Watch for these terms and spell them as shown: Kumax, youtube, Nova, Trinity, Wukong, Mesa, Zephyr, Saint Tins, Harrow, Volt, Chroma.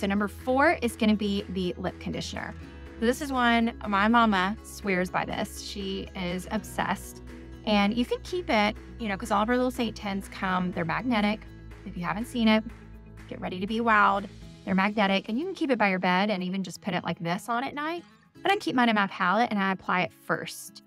So number 4 is gonna be the lip conditioner. This is one, my mama swears by this. She is obsessed. And you can keep it, you know, because all of our little Saint Tins come, they're magnetic. If you haven't seen it, get ready to be wowed. They're magnetic, and you can keep it by your bed and even just put it like this on at night. But I keep mine in my palette and I apply it first.